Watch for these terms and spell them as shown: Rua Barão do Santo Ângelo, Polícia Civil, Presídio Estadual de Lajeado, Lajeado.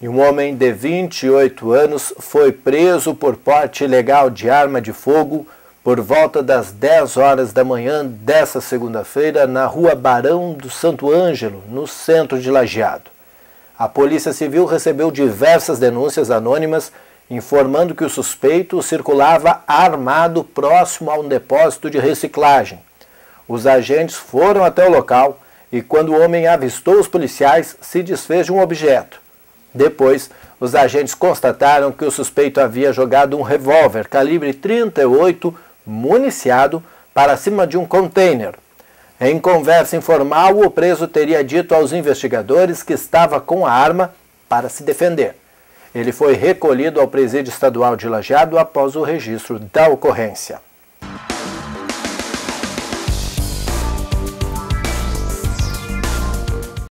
E um homem de 28 anos foi preso por porte ilegal de arma de fogo por volta das 10 horas da manhã desta segunda-feira na Rua Barão do Santo Ângelo, no centro de Lajeado. A Polícia Civil recebeu diversas denúncias anônimas informando que o suspeito circulava armado próximo a um depósito de reciclagem. Os agentes foram até o local e, quando o homem avistou os policiais, se desfez de um objeto. Depois, os agentes constataram que o suspeito havia jogado um revólver calibre 38 municiado para cima de um container. Em conversa informal, o preso teria dito aos investigadores que estava com a arma para se defender. Ele foi recolhido ao Presídio Estadual de Lajeado após o registro da ocorrência.